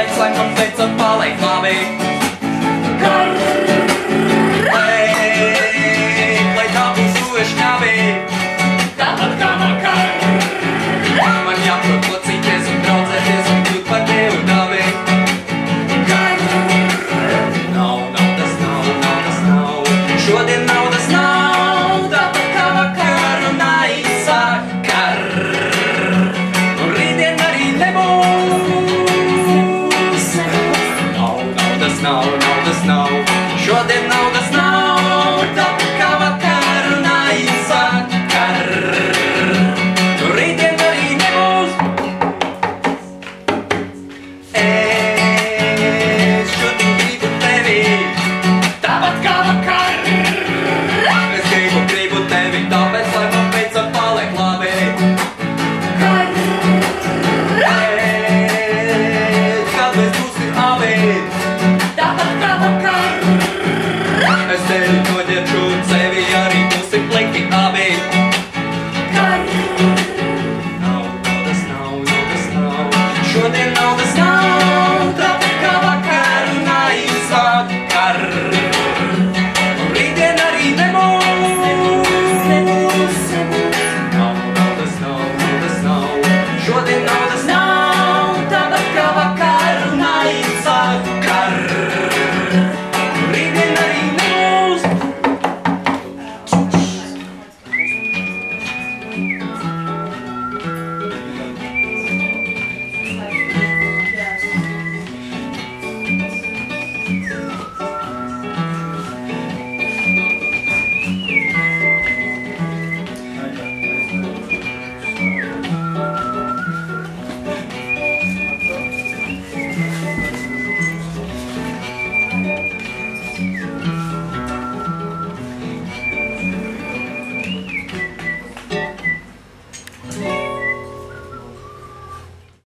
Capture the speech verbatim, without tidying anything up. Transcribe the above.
Arbeit sein von Feld zur Farley-Farley. No, no, that's not.